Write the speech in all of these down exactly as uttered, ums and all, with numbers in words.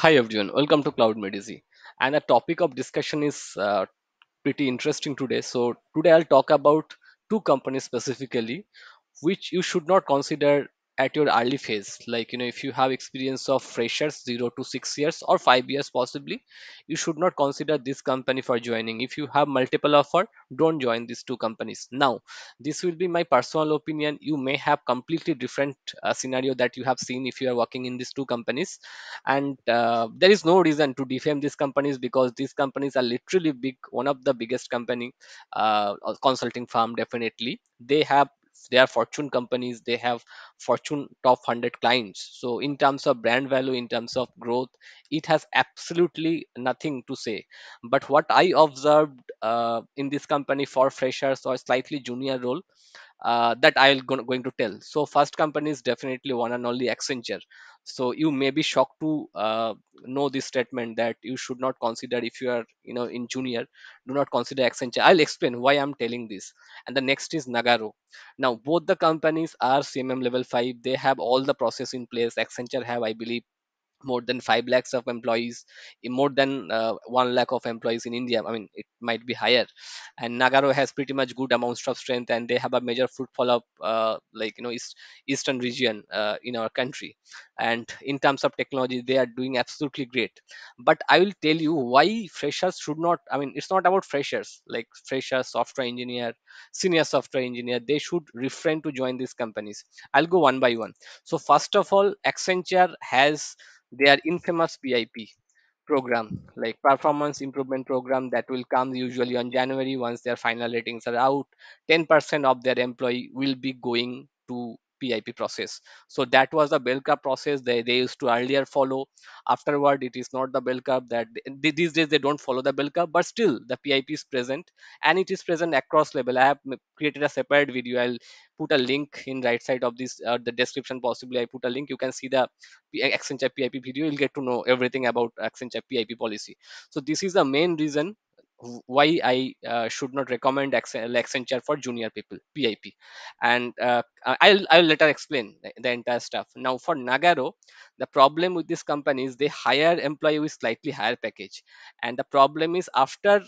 Hi everyone, welcome to Cloud MadeEasy. And the topic of discussion is uh, pretty interesting today. So today I'll talk about two companies specifically, which you should not consider at your early phase. Like, you know, if you have experience of freshers zero to six years or five years possibly, you should not consider this company for joining. If you have multiple offer, don't join these two companies. Now, this will be my personal opinion. You may have completely different uh, scenario that you have seen if you are working in these two companies, and uh, there is no reason to defame these companies because these companies are literally big, one of the biggest company, uh, consulting firm definitely. They have They are Fortune companies. They have Fortune top one hundred clients. So in terms of brand value, in terms of growth, it has absolutely nothing to say. But what I observed uh, in this company for freshers or slightly junior role, uh, that I am going to tell. So first company is definitely one and only Accenture. So you may be shocked to uh, know this statement that you should not consider if you are, you know, in junior, do not consider Accenture. I'll explain why I'm telling this. And the next is Nagarro. Now, both the companies are C M M level five. They have all the process in place. Accenture have, I believe, more than five lakhs of employees, more than uh, one lakh of employees in India. I mean, it might be higher. And Nagarro has pretty much good amounts of strength, and they have a major footfall of uh, like, you know, East, Eastern region uh, in our country. And in terms of technology, they are doing absolutely great. But I will tell you why freshers should not, I mean, it's not about freshers, like freshers, software engineer, senior software engineer, they should refrain to join these companies. I'll go one by one. So first of all, Accenture has their infamous P I P program, like performance improvement program, that will come usually on January once their final ratings are out. ten percent of their employee will be going to P I P process. So that was the bell curve process they, they used to earlier follow. Afterward, it is not the bell curve that they, these days they don't follow the bell curve, but still the P I P is present, and it is present across level. I have created a separate video. I'll put a link in right side of this uh, the description possibly. I put a link. You can see the Accenture P I P video. You'll get to know everything about Accenture P I P policy. So this is the main reason why I uh, should not recommend Accenture for junior people, P I P. And uh, I'll, I'll later explain the, the entire stuff. Now for Nagarro, the problem with this company is they hire employee with slightly higher package. And the problem is after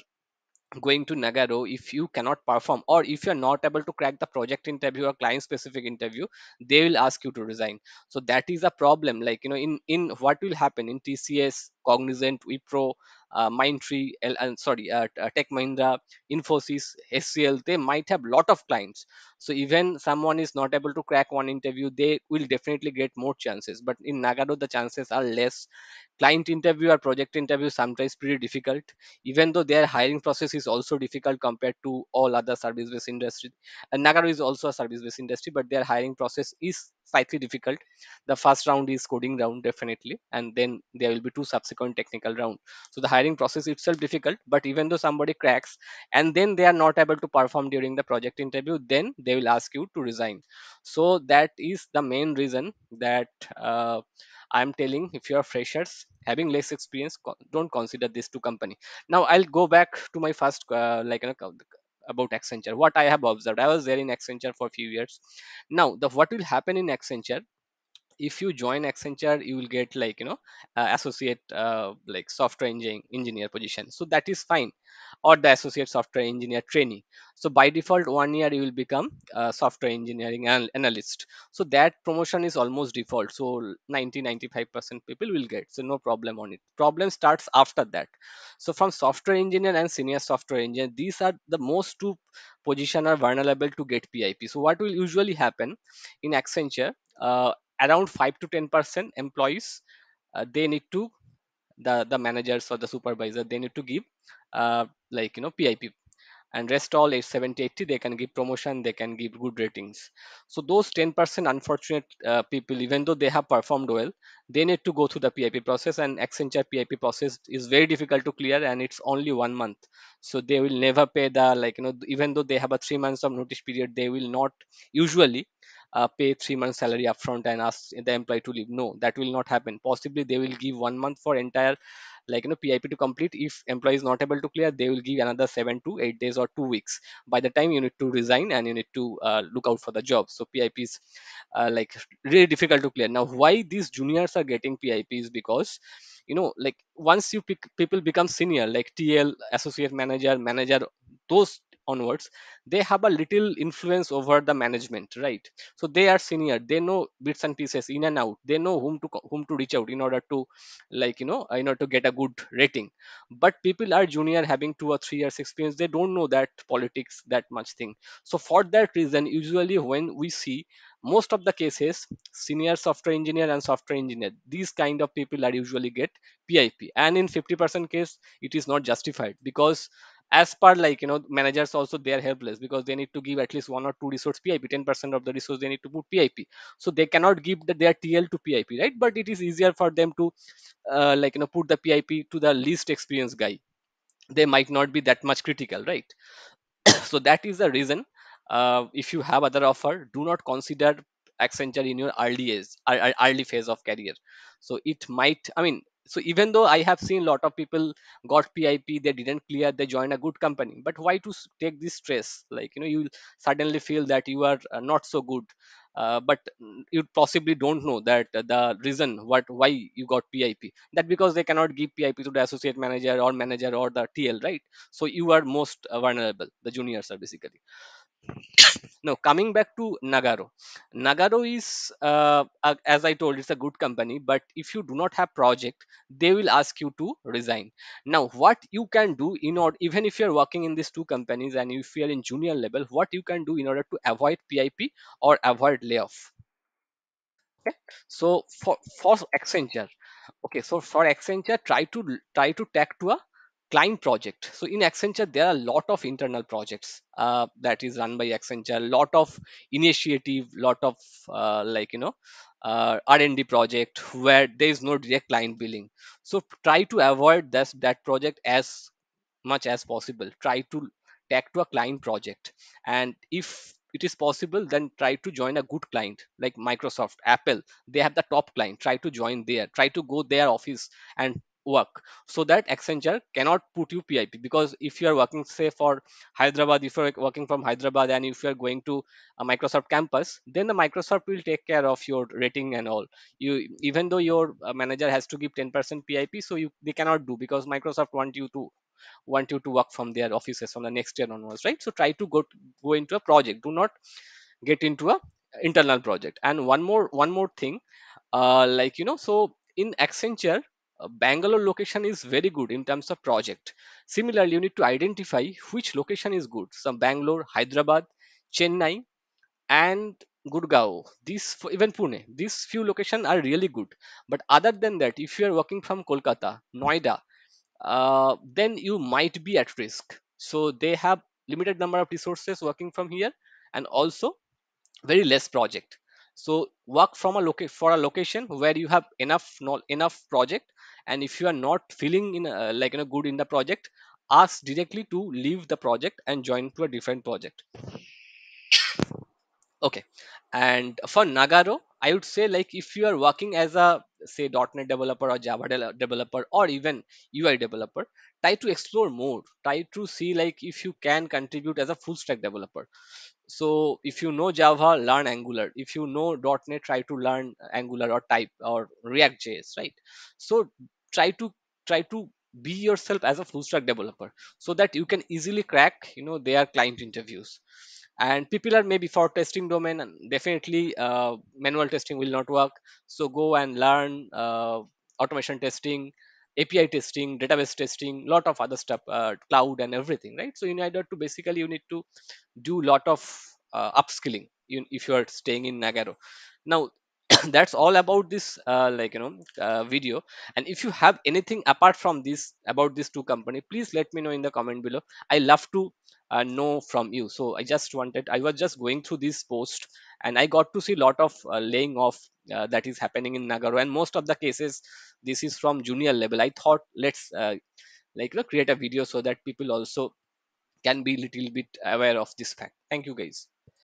going to Nagarro, if you cannot perform or if you're not able to crack the project interview or client specific interview, they will ask you to resign. So that is a problem. Like, you know, in, in what will happen in T C S, Cognizant, Wipro, Uh, Mindtree, L, and sorry, uh, Tech Mahindra, Infosys, S C L, they might have lot of clients. So even someone is not able to crack one interview, they will definitely get more chances. But in Nagarro, the chances are less. Client interview or project interview sometimes pretty difficult, even though their hiring process is also difficult compared to all other service-based industry. And Nagarro is also a service-based industry, but their hiring process is slightly difficult. The first round is coding round definitely, and then there will be two subsequent technical round. So the hiring process itself difficult, but even though somebody cracks and then they are not able to perform during the project interview, then they will ask you to resign. So that is the main reason that uh, I'm telling, if you are freshers having less experience, don't consider these two company. Now I'll go back to my first uh, like you know, about Accenture, what I have observed. I was there in Accenture for a few years. Now, the what will happen in Accenture, if you join Accenture, you will get like, you know, uh, associate uh, like software engineering engineer position. So that is fine. Or the associate software engineer trainee. So by default, one year you will become uh, software engineering anal analyst. So that promotion is almost default. So ninety to ninety-five percent people will get. So no problem on it. Problem starts after that. So from software engineer and senior software engineer, these are the most two positions are vulnerable to get P I P. So what will usually happen in Accenture, uh, around five to ten percent employees, uh, they need to, the, the managers or the supervisor, they need to give uh, like, you know, P I P. And rest all seventy, eighty, they can give promotion, they can give good ratings. So those ten percent unfortunate uh, people, even though they have performed well, they need to go through the P I P process, and Accenture P I P process is very difficult to clear, and it's only one month. So they will never pay the, like, you know, even though they have a three months of notice period, they will not usually uh, pay three months salary upfront and ask the employee to leave. No, that will not happen. Possibly they will give one month for entire, like, you know, P I P to complete. If employee is not able to clear, they will give another seven to eight days or two weeks. By the time you need to resign and you need to uh, look out for the job. So P I P is uh, like really difficult to clear. Now, why these juniors are getting P I P is because, you know, like once you pick, people become senior, like T L, associate manager, manager, those onwards, they have a little influence over the management, right? So they are senior, they know bits and pieces in and out, they know whom to whom to reach out in order to, like, you know, in order to get a good rating. But people are junior, having two or three years experience, they don't know that politics, that much thing. So for that reason, usually when we see most of the cases, senior software engineer and software engineer, these kind of people are usually get P I P, and in fifty percent case it is not justified, because as per, like, you know, managers also, they are helpless because they need to give at least one or two resource P I P, ten percent of the resource they need to put P I P. So they cannot give the, their T L to P I P, right? But it is easier for them to, uh, like, you know, put the P I P to the least experienced guy. They might not be that much critical, right? So that is the reason, uh, if you have other offer, do not consider Accenture in your early age, early phase of career. So it might, I mean, so even though I have seen a lot of people got P I P, they didn't clear, they joined a good company. But why to take this stress? Like, you know, you suddenly feel that you are not so good, uh, but you possibly don't know that the reason what why you got P I P. That because they cannot give P I P to the associate manager or manager or the T L, right? So you are most vulnerable. The juniors are basically. Now, coming back to Nagarro, Nagarro is, uh, as I told, it's a good company, but if you do not have project, they will ask you to resign. Now, what you can do in order, even if you're working in these two companies and if you're in junior level, what you can do in order to avoid P I P or avoid layoff. Okay, so for, for Accenture, okay, so for Accenture, try to try to tack to a client project. So in Accenture, there are a lot of internal projects uh, that is run by Accenture, a lot of initiative, lot of uh, like, you know, uh, R and D project where there is no direct client billing. So try to avoid this, that project as much as possible. Try to tack to a client project. And if it is possible, then try to join a good client like Microsoft, Apple. They have the top client. Try to join there. Try to go their office and work, so that Accenture cannot put you P I P. Because if you are working, say, for Hyderabad, if you are working from Hyderabad and if you are going to a Microsoft campus, then the Microsoft will take care of your rating and all. You, even though your manager has to give ten percent P I P, so you they cannot do, because Microsoft want you to want you to work from their offices from the next year onwards, right? So try to go go into a project. Do not get into a internal project. And one more one more thing, uh, like, you know, so in Accenture, Bangalore location is very good in terms of project. Similarly, you need to identify which location is good. So Bangalore, Hyderabad, Chennai, and Gurgaon, these, even Pune, these few locations are really good. But other than that, if you are working from Kolkata, Noida, uh, then you might be at risk. So they have limited number of resources working from here, and also very less project. So work from a loca- for a location where you have enough enough project. And if you are not feeling in a, like, you know, good in the project, ask directly to leave the project and join to a different project. Okay, and for Nagarro, I would say, like, if you are working as a, say, .NET developer or Java de developer or even U I developer, try to explore more. Try to see, like, if you can contribute as a full stack developer. So if you know Java, learn Angular. If you know .NET, try to learn Angular or Type or React J S, right? So try to try to be yourself as a full stack developer, so that you can easily crack, you know, their client interviews. And people are maybe for testing domain, and definitely uh, manual testing will not work. So go and learn uh, automation testing, A P I testing, database testing, lot of other stuff, uh, cloud and everything, right? So in order to basically, you need to do lot of uh, upskilling in, if you are staying in Nagarro. Now, that's all about this uh, like you know uh, video. And if you have anything apart from this about these two companies, please let me know in the comment below. I love to uh, know from you. So I just wanted I was just going through this post, and I got to see a lot of uh, laying off uh, that is happening in Nagarro, and most of the cases this is from junior level. I thought, let's uh, like you know, create a video so that people also can be a little bit aware of this fact. Thank you guys.